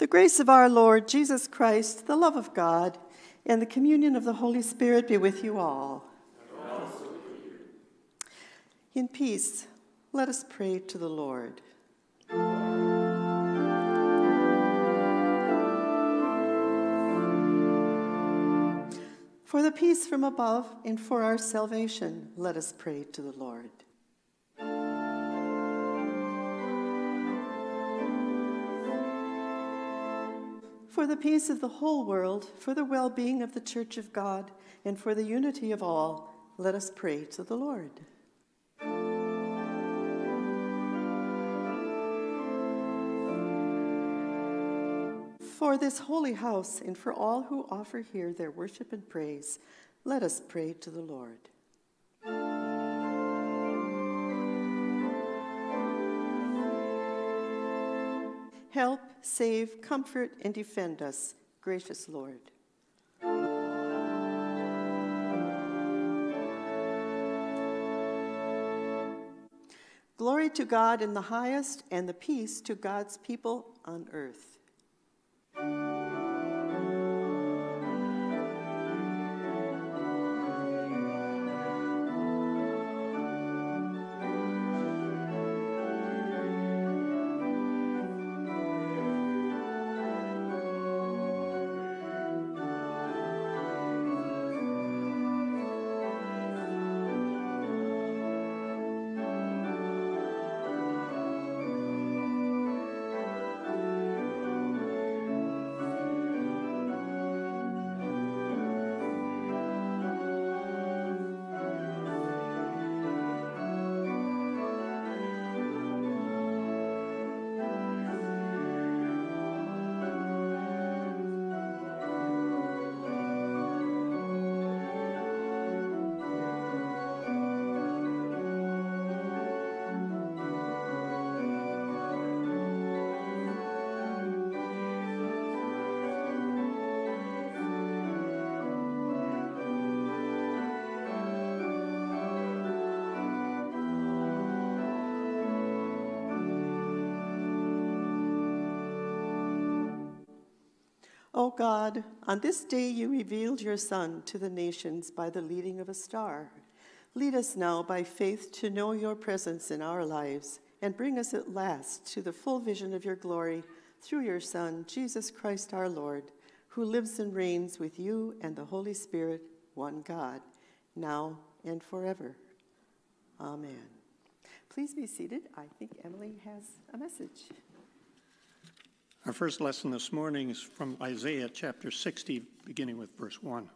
The grace of our Lord Jesus Christ, the love of God, and the communion of the Holy Spirit be with you all. And also with you. In peace, let us pray to the Lord. For the peace from above and for our salvation, let us pray to the Lord. For the peace of the whole world, for the well-being of the Church of God, and for the unity of all, let us pray to the Lord. For this holy house and for all who offer here their worship and praise, let us pray to the Lord. Help, save, comfort, and defend us, gracious Lord. Glory to God in the highest, and the peace to God's people on earth. O God, on this day you revealed your Son to the nations by the leading of a star. Lead us now by faith to know your presence in our lives, and bring us at last to the full vision of your glory through your Son, Jesus Christ our Lord, who lives and reigns with you and the Holy Spirit, one God, now and forever. Amen. Please be seated. I think Emily has a message. Our first lesson this morning is from Isaiah chapter 60, beginning with verse 1.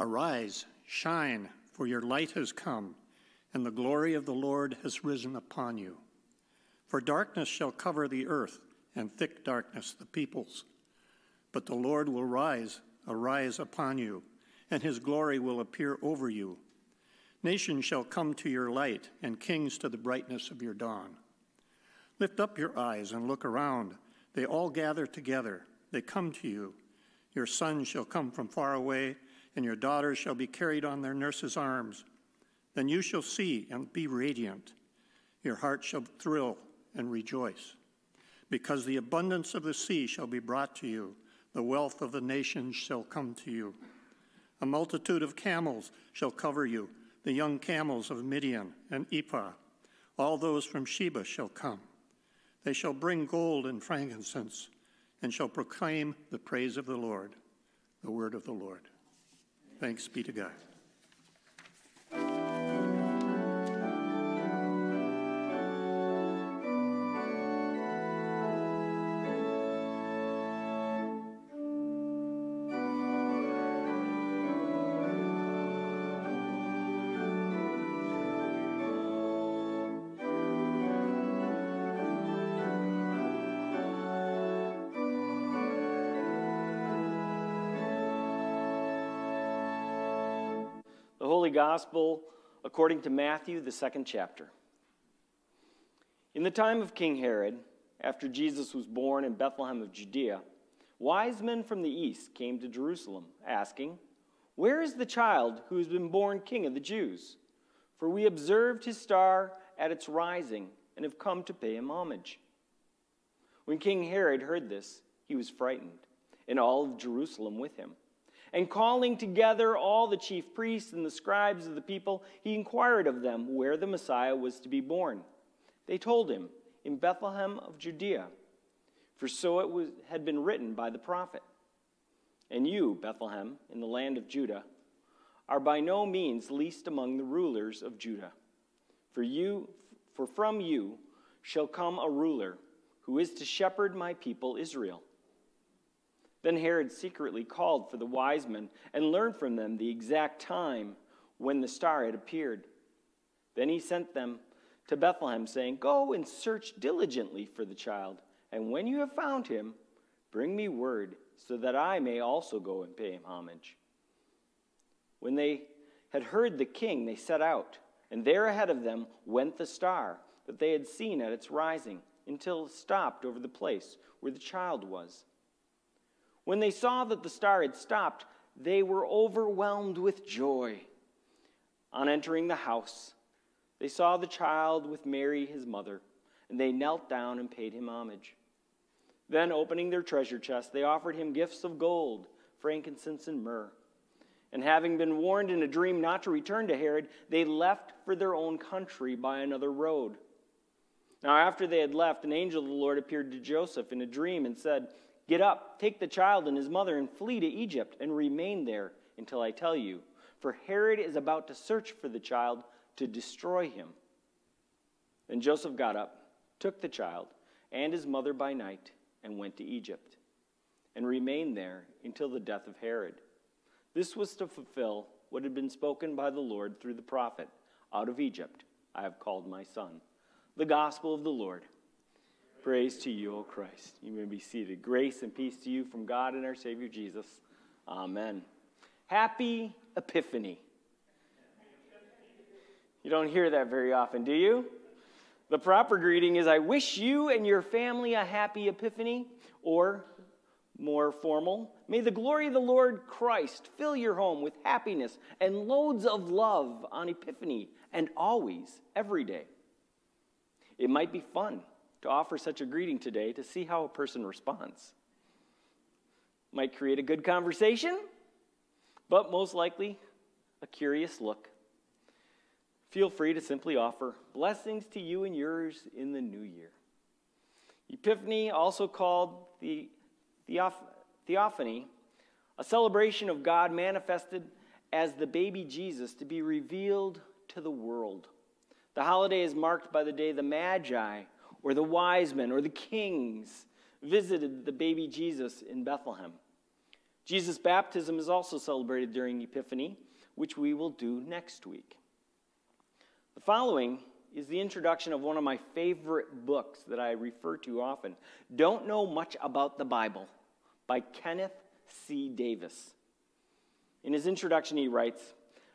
Arise, shine, for your light has come, and the glory of the Lord has risen upon you. For darkness shall cover the earth, and thick darkness the peoples. But the Lord will arise upon you, and his glory will appear over you. Nations shall come to your light, and kings to the brightness of your dawn. Lift up your eyes and look around. They all gather together. They come to you. Your sons shall come from far away, and your daughters shall be carried on their nurses' arms. Then you shall see and be radiant. Your heart shall thrill and rejoice, because the abundance of the sea shall be brought to you. The wealth of the nations shall come to you. A multitude of camels shall cover you, the young camels of Midian and Ephah. All those from Sheba shall come. They shall bring gold and frankincense, and shall proclaim the praise of the Lord, the word of the Lord. Thanks be to God. Gospel according to Matthew, the second chapter. In the time of King Herod, after Jesus was born in Bethlehem of Judea, wise men from the east came to Jerusalem, asking, "Where is the child who has been born king of the Jews? For we observed his star at its rising and have come to pay him homage." When King Herod heard this, he was frightened, and all of Jerusalem with him. And calling together all the chief priests and the scribes of the people, he inquired of them where the Messiah was to be born. They told him, in Bethlehem of Judea, for so had been written by the prophet. And you, Bethlehem, in the land of Judah, are by no means least among the rulers of Judah. For from you shall come a ruler who is to shepherd my people Israel. Then Herod secretly called for the wise men and learned from them the exact time when the star had appeared. Then he sent them to Bethlehem, saying, Go and search diligently for the child, and when you have found him, bring me word, so that I may also go and pay him homage. When they had heard the king, they set out, and there ahead of them went the star that they had seen at its rising, until it stopped over the place where the child was. When they saw that the star had stopped, they were overwhelmed with joy. On entering the house, they saw the child with Mary, his mother, and they knelt down and paid him homage. Then, opening their treasure chest, they offered him gifts of gold, frankincense, and myrrh. And having been warned in a dream not to return to Herod, they left for their own country by another road. Now, after they had left, an angel of the Lord appeared to Joseph in a dream and said, Get up, take the child and his mother, and flee to Egypt, and remain there until I tell you, for Herod is about to search for the child to destroy him. Then Joseph got up, took the child and his mother by night, and went to Egypt, and remained there until the death of Herod. This was to fulfill what had been spoken by the Lord through the prophet, Out of Egypt I have called my son. The gospel of the Lord. Praise to you, O Christ. You may be seated. Grace and peace to you from God and our Savior Jesus. Amen. Happy Epiphany. You don't hear that very often, do you? The proper greeting is, I wish you and your family a happy Epiphany, or more formal, may the glory of the Lord Christ fill your home with happiness and loads of love on Epiphany and always, every day. It might be fun to offer such a greeting today to see how a person responds. Might create a good conversation, but most likely a curious look. Feel free to simply offer blessings to you and yours in the new year. Epiphany, also called the Theophany, a celebration of God manifested as the baby Jesus to be revealed to the world. The holiday is marked by the day the Magi, or the wise men, or the kings, visited the baby Jesus in Bethlehem. Jesus' baptism is also celebrated during Epiphany, which we will do next week. The following is the introduction of one of my favorite books that I refer to often, Don't Know Much About the Bible, by Kenneth C. Davis. In his introduction, he writes,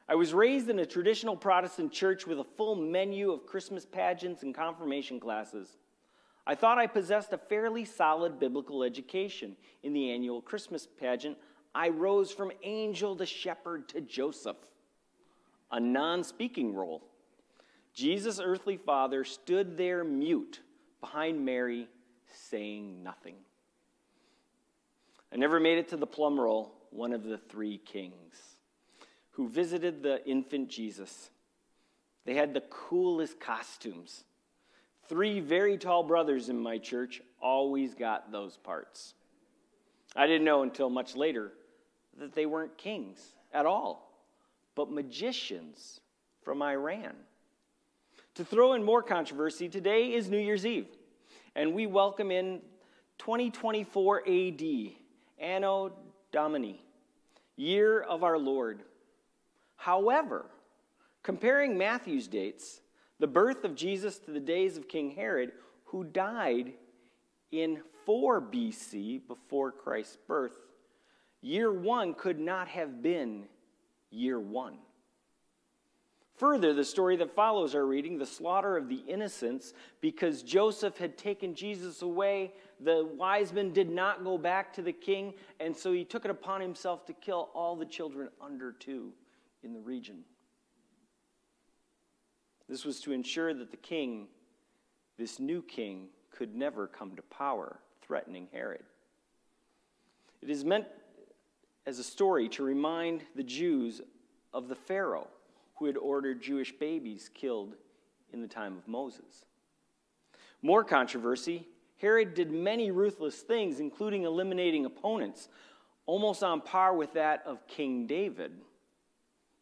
I was raised in a traditional Protestant church with a full menu of Christmas pageants and confirmation classes. I thought I possessed a fairly solid biblical education. In the annual Christmas pageant, I rose from angel to shepherd to Joseph, a non-speaking role. Jesus' earthly father stood there mute behind Mary, saying nothing. I never made it to the plum roll, one of the three kings who visited the infant Jesus. They had the coolest costumes. Three very tall brothers in my church always got those parts. I didn't know until much later that they weren't kings at all, but magicians from Iran. To throw in more controversy, today is New Year's Eve, and we welcome in 2024 AD, Anno Domini, year of our Lord. However, comparing Matthew's dates, the birth of Jesus, to the days of King Herod, who died in 4 BC, before Christ's birth, year 1 could not have been year 1. Further, the story that follows our reading, the slaughter of the innocents, because Joseph had taken Jesus away, the wise men did not go back to the king, and so he took it upon himself to kill all the children under 2 in the region. This was to ensure that this new king, could never come to power, threatening Herod. It is meant as a story to remind the Jews of the Pharaoh who had ordered Jewish babies killed in the time of Moses. More controversy, Herod did many ruthless things, including eliminating opponents, almost on par with that of King David,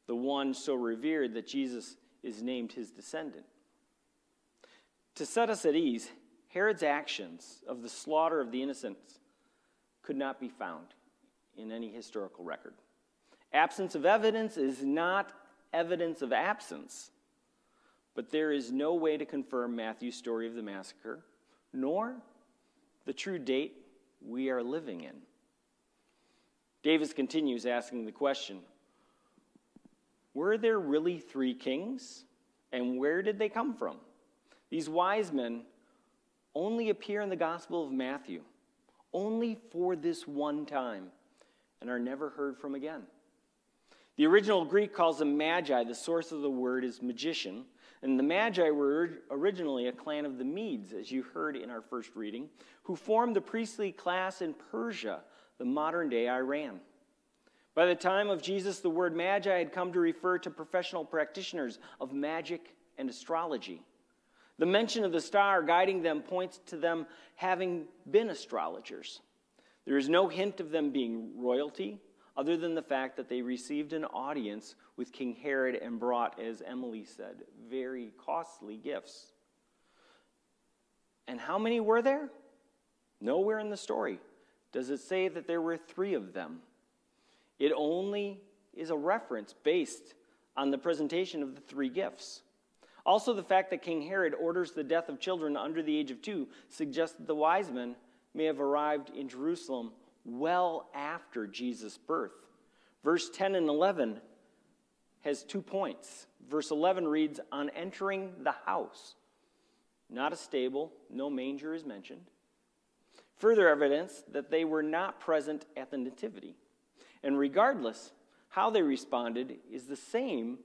the one so revered that Jesus is named his descendant. To set us at ease, Herod's actions of the slaughter of the innocents could not be found in any historical record. Absence of evidence is not evidence of absence, but there is no way to confirm Matthew's story of the massacre, nor the true date we are living in. Davis continues asking the question, were there really three kings, and where did they come from? These wise men only appear in the Gospel of Matthew, only for this one time, and are never heard from again. The original Greek calls them magi. The source of the word is magician, and the magi were originally a clan of the Medes, as you heard in our first reading, who formed the priestly class in Persia, the modern-day Iran. By the time of Jesus, the word magi had come to refer to professional practitioners of magic and astrology. The mention of the star guiding them points to them having been astrologers. There is no hint of them being royalty, other than the fact that they received an audience with King Herod and brought, as Emily said, very costly gifts. And how many were there? Nowhere in the story does it say that there were three of them. It only is a reference based on the presentation of the three gifts. Also, the fact that King Herod orders the death of children under the age of 2 suggests that the wise men may have arrived in Jerusalem well after Jesus' birth. Verse 10 and 11 has 2 points. Verse 11 reads, on entering the house, not a stable, no manger is mentioned. Further evidence that they were not present at the nativity. And regardless, how they responded is the same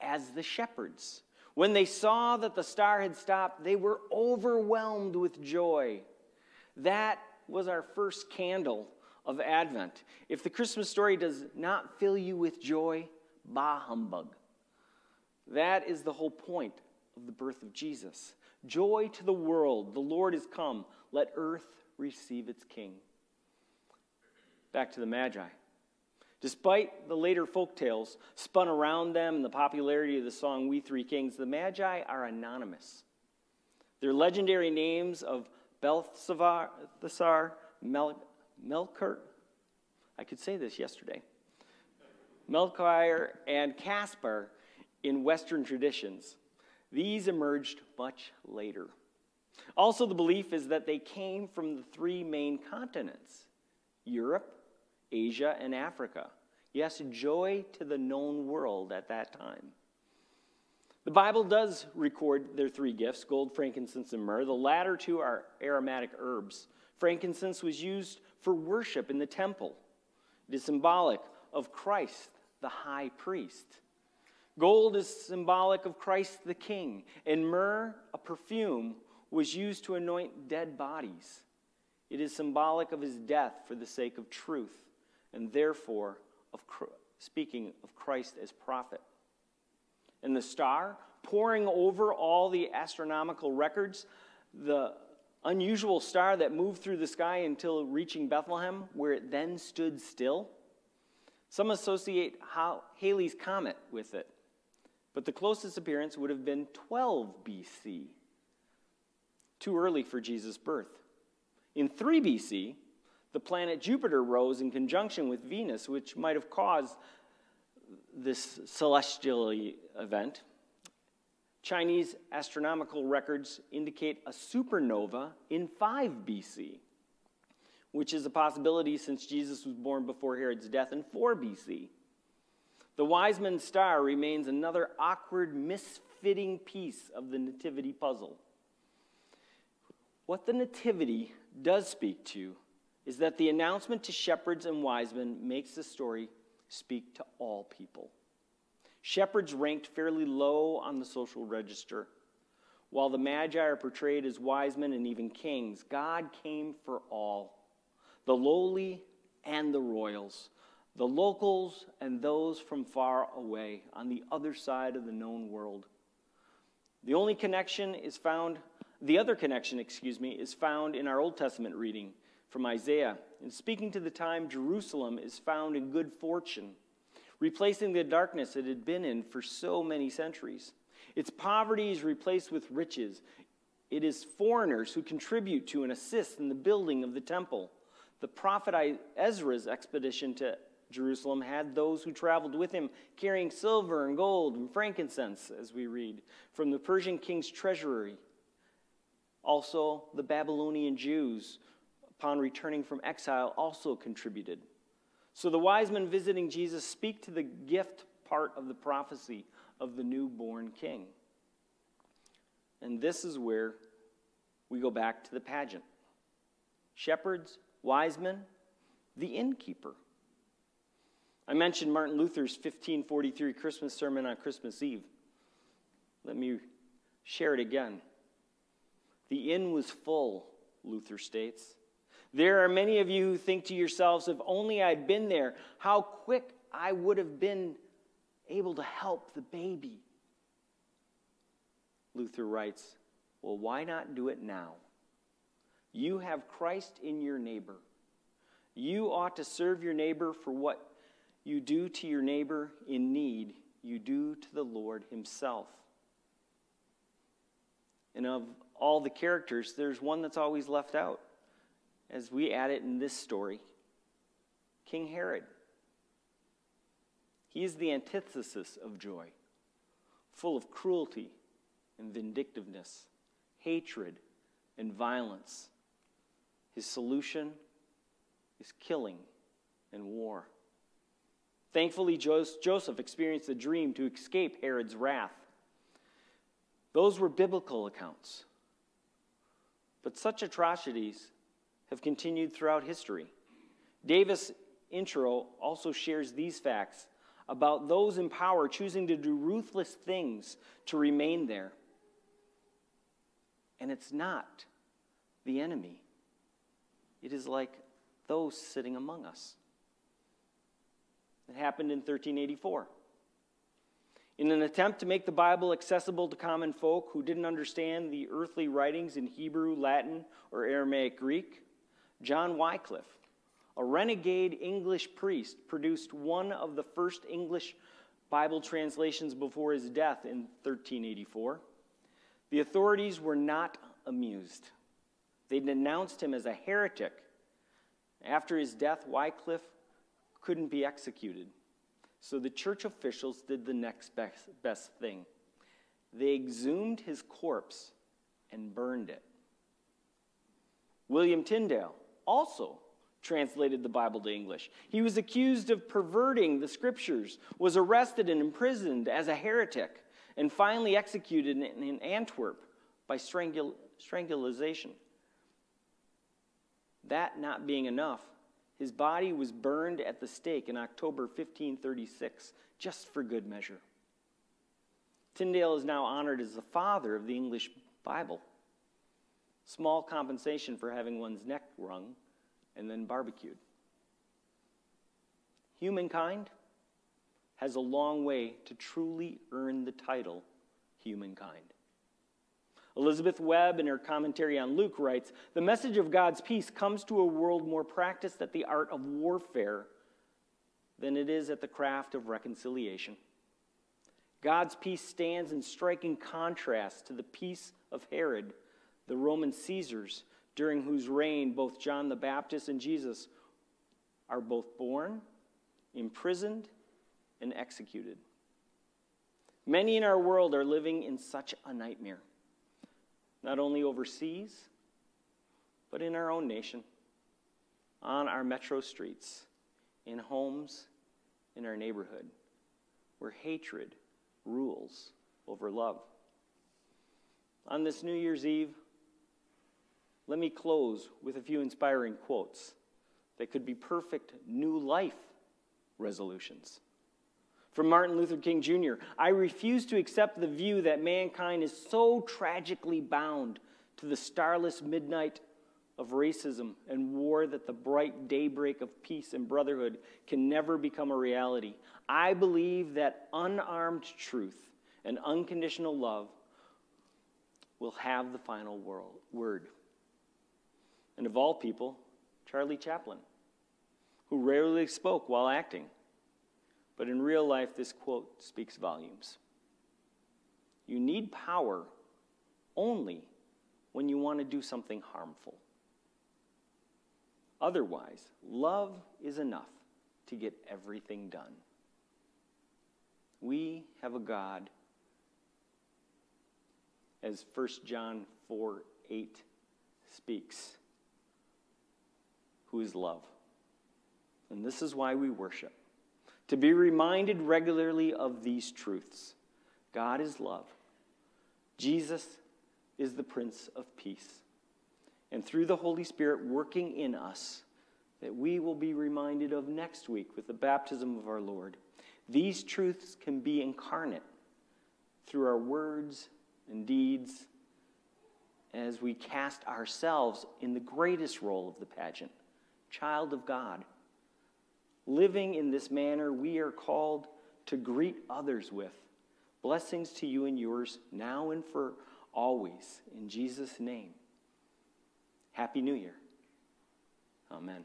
as the shepherds. When they saw that the star had stopped, they were overwhelmed with joy. That was our first candle of Advent. If the Christmas story does not fill you with joy, bah humbug. That is the whole point of the birth of Jesus. Joy to the world, the Lord is come. Let earth receive its King. Back to the Magi. Despite the later folk tales spun around them and the popularity of the song We Three Kings, the Magi are anonymous. Their legendary names of Balthasar, Melchior, I could say this yesterday, Melchior, and Caspar in Western traditions. These emerged much later. Also, the belief is that they came from the 3 main continents, Europe, Asia, and Africa. Yes, joy to the known world at that time. The Bible does record their 3 gifts, gold, frankincense, and myrrh. The latter 2 are aromatic herbs. Frankincense was used for worship in the temple. It is symbolic of Christ, the high priest. Gold is symbolic of Christ the king. And myrrh, a perfume, was used to anoint dead bodies. It is symbolic of his death for the sake of truth, and therefore of speaking of Christ as prophet. And the star, pouring over all the astronomical records, the unusual star that moved through the sky until reaching Bethlehem, where it then stood still. Some associate Halley's Comet with it, but the closest appearance would have been 12 BC, too early for Jesus' birth. In 3 BC, the planet Jupiter rose in conjunction with Venus, which might have caused this celestial event. Chinese astronomical records indicate a supernova in 5 BC, which is a possibility since Jesus was born before Herod's death in 4 BC. The wise men's star remains another awkward, misfitting piece of the nativity puzzle. What the nativity does speak to is that the announcement to shepherds and wise men makes the story speak to all people. Shepherds ranked fairly low on the social register. While the Magi are portrayed as wise men and even kings, God came for all, the lowly and the royals, the locals and those from far away on the other side of the known world. The other connection is found in our Old Testament reading from Isaiah, and speaking to the time Jerusalem is found in good fortune, replacing the darkness it had been in for so many centuries. Its poverty is replaced with riches. It is foreigners who contribute to and assist in the building of the temple. The prophet Ezra's expedition to Jerusalem had those who traveled with him carrying silver and gold and frankincense, as we read, from the Persian king's treasury. Also, the Babylonian Jews, upon returning from exile, also contributed. So the wise men visiting Jesus speak to the gift part of the prophecy of the newborn king. And this is where we go back to the pageant. Shepherds, wise men, the innkeeper. I mentioned Martin Luther's 1543 Christmas sermon on Christmas Eve. Let me share it again. The inn was full, Luther states. There are many of you who think to yourselves, if only I'd been there, how quick I would have been able to help the baby. Luther writes, well, why not do it now? You have Christ in your neighbor. You ought to serve your neighbor, for what you do to your neighbor in need, you do to the Lord himself. And of all the characters, there's one that's always left out, as we add it in this story, King Herod. He is the antithesis of joy, full of cruelty and vindictiveness, hatred and violence. His solution is killing and war. Thankfully, Joseph experienced a dream to escape Herod's wrath. Those were biblical accounts. But such atrocities have continued throughout history. Davis' intro also shares these facts about those in power choosing to do ruthless things to remain there. And it's not the enemy. It is like those sitting among us. It happened in 1384. In an attempt to make the Bible accessible to common folk who didn't understand the earthly writings in Hebrew, Latin, or Aramaic Greek, John Wycliffe, a renegade English priest, produced one of the first English Bible translations before his death in 1384. The authorities were not amused. They denounced him as a heretic. After his death, Wycliffe couldn't be executed. So the church officials did the next best thing. They exhumed his corpse and burned it. William Tyndale also translated the Bible to English. He was accused of perverting the scriptures, was arrested and imprisoned as a heretic, and finally executed in Antwerp by strangulation. That not being enough, his body was burned at the stake in October 1536, just for good measure. Tyndale is now honored as the father of the English Bible. Small compensation for having one's neck wrung and then barbecued. Humankind has a long way to truly earn the title humankind. Elizabeth Webb, in her commentary on Luke, writes, the message of God's peace comes to a world more practiced at the art of warfare than it is at the craft of reconciliation. God's peace stands in striking contrast to the peace of Herod, the Roman Caesars, during whose reign both John the Baptist and Jesus are both born, imprisoned, and executed. Many in our world are living in such a nightmare, not only overseas, but in our own nation, on our metro streets, in homes, in our neighborhood, where hatred rules over love. On this New Year's Eve, let me close with a few inspiring quotes that could be perfect new life resolutions. from Martin Luther King Jr. I refuse to accept the view that mankind is so tragically bound to the starless midnight of racism and war that the bright daybreak of peace and brotherhood can never become a reality. I believe that unarmed truth and unconditional love will have the final word. And of all people, Charlie Chaplin, who rarely spoke while acting. But in real life, this quote speaks volumes. You need power only when you want to do something harmful. Otherwise, love is enough to get everything done. We have a God, as 1 John 4:8 speaks, who is love. And this is why we worship, to be reminded regularly of these truths. God is love. Jesus is the Prince of Peace. And through the Holy Spirit working in us, that we will be reminded of next week with the baptism of our Lord, these truths can be incarnate through our words and deeds as we cast ourselves in the greatest role of the pageant, child of God. Living in this manner, we are called to greet others with blessings to you and yours now and for always. In Jesus' name, Happy New Year. Amen.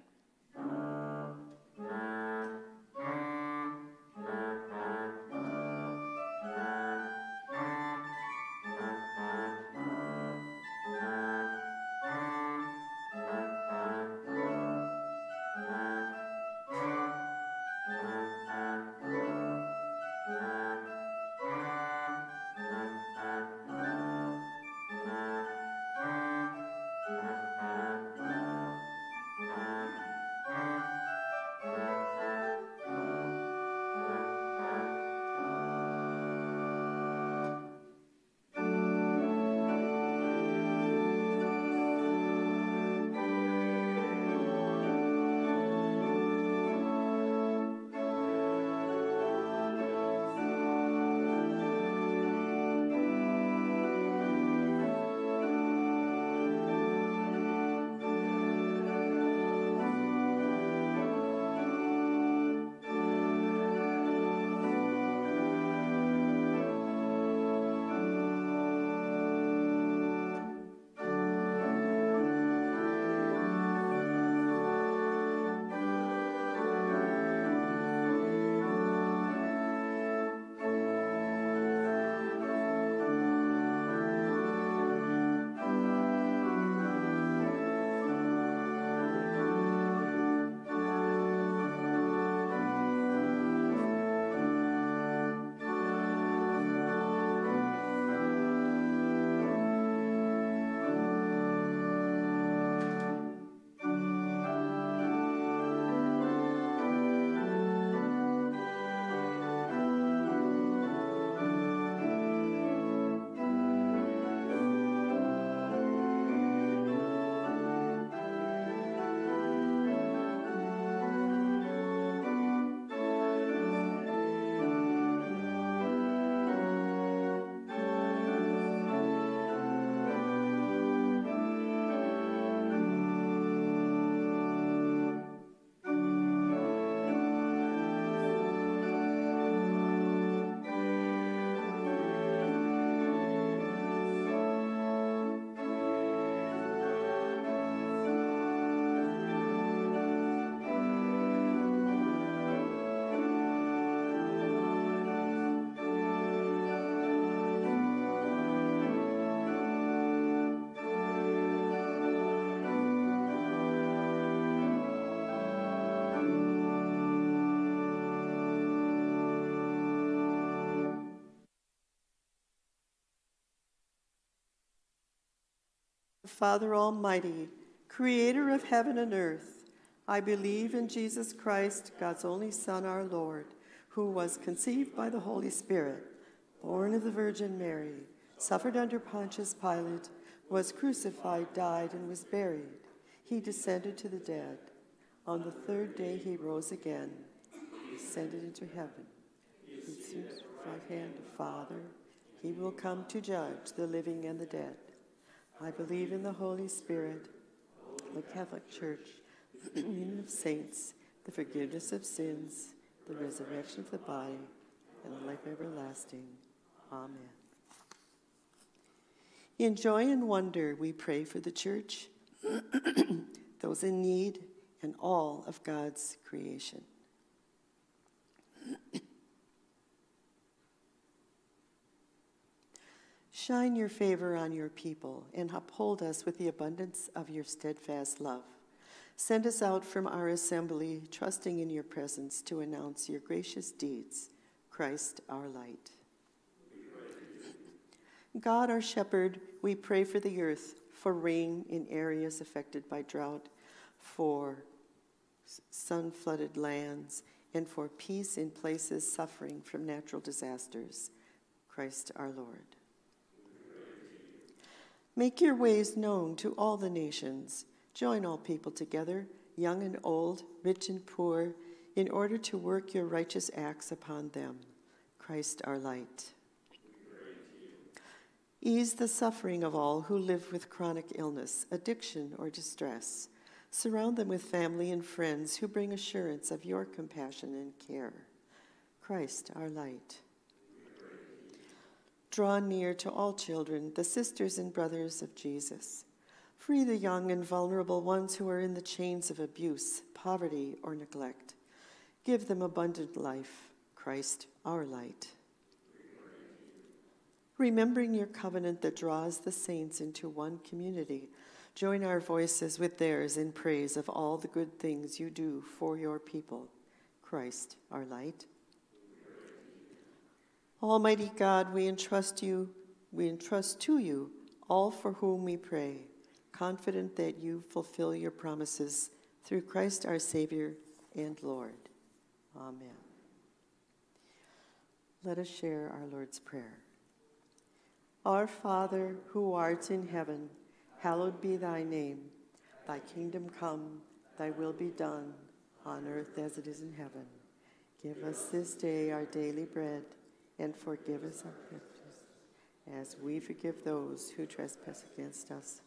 Father Almighty, creator of heaven and earth, I believe in Jesus Christ, God's only Son, our Lord, who was conceived by the Holy Spirit, born of the Virgin Mary, suffered under Pontius Pilate, was crucified, died, and was buried. He descended to the dead. On the third day he rose again. He ascended into heaven. He Jesus, right hand of Father, he will come to judge the living and the dead. I believe in the Holy Spirit, the Catholic Church, the communion of saints, the forgiveness of sins, the resurrection of the body, and the life everlasting. Amen. In joy and wonder, we pray for the church, those in need, and all of God's creation. Shine your favor on your people and uphold us with the abundance of your steadfast love. Send us out from our assembly, trusting in your presence to announce your gracious deeds. Christ, our light. God, our shepherd, we pray for the earth, for rain in areas affected by drought, for sun-flooded lands, and for peace in places suffering from natural disasters. Christ, our Lord. Make your ways known to all the nations. Join all people together, young and old, rich and poor, in order to work your righteous acts upon them. Christ, our light. Ease the suffering of all who live with chronic illness, addiction, or distress. Surround them with family and friends who bring assurance of your compassion and care. Christ, our light. Draw near to all children, the sisters and brothers of Jesus. Free the young and vulnerable ones who are in the chains of abuse, poverty, or neglect. Give them abundant life. Christ, our light. Remembering your covenant that draws the saints into one community, join our voices with theirs in praise of all the good things you do for your people. Christ, our light. Almighty God, we entrust to you all for whom we pray, confident that you fulfill your promises through Christ our Savior and Lord. Amen. Let us share our Lord's Prayer. Our Father, who art in heaven, hallowed be thy name. Thy kingdom come, thy will be done, on earth as it is in heaven. Give us this day our daily bread, and forgive us our trespasses, as we forgive those who trespass against us.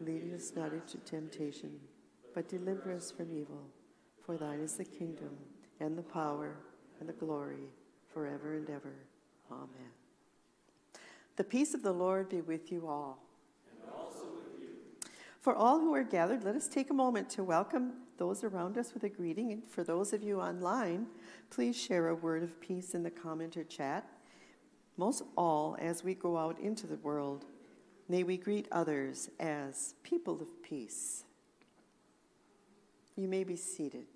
Lead us not into temptation, but deliver us from evil. For thine is the kingdom, and the power, and the glory, forever and ever. Amen. The peace of the Lord be with you all. And also with you. For all who are gathered, let us take a moment to welcome those around us with a greeting. And for those of you online, please share a word of peace in the comment or chat. Most all, as we go out into the world, may we greet others as people of peace. You may be seated.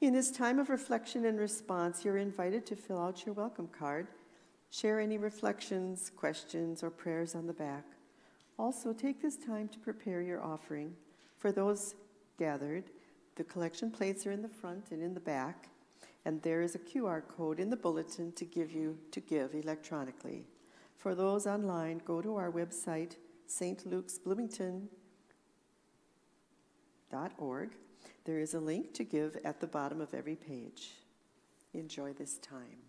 In this time of reflection and response, you're invited to fill out your welcome card. Share any reflections, questions, or prayers on the back. Also, take this time to prepare your offering. For those gathered, the collection plates are in the front and in the back, and there is a QR code in the bulletin to give electronically. For those online, go to our website, stlukesbloomington.org. There is a link to give at the bottom of every page. Enjoy this time.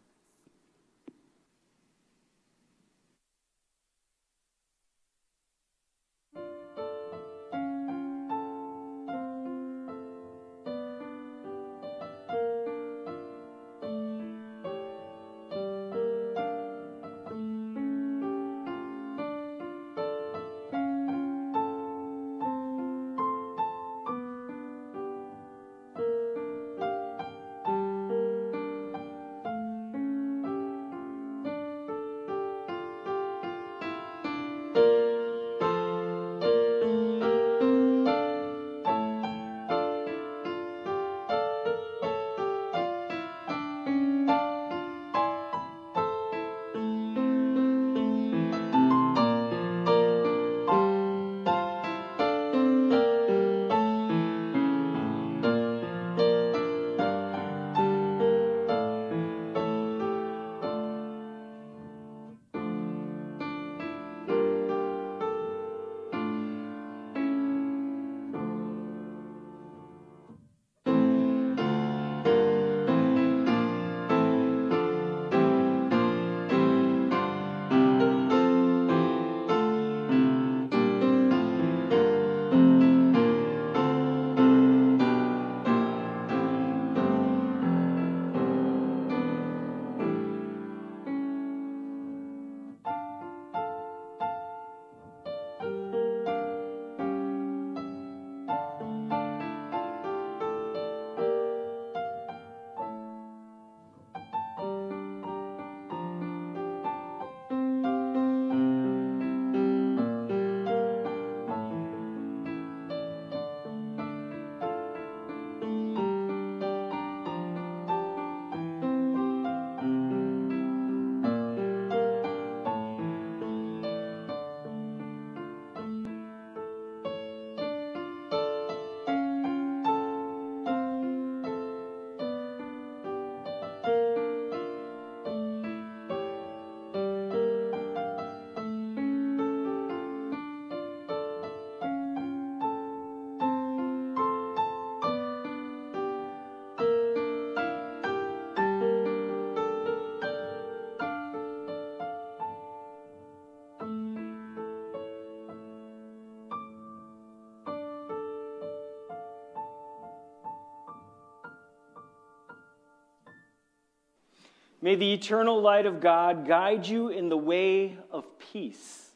May the eternal light of God guide you in the way of peace.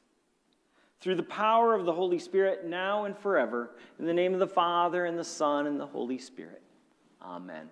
Through the power of the Holy Spirit, now and forever, in the name of the Father, and the Son, and the Holy Spirit. Amen.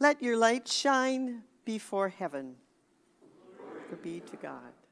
Let your light shine before heaven. Glory be to God.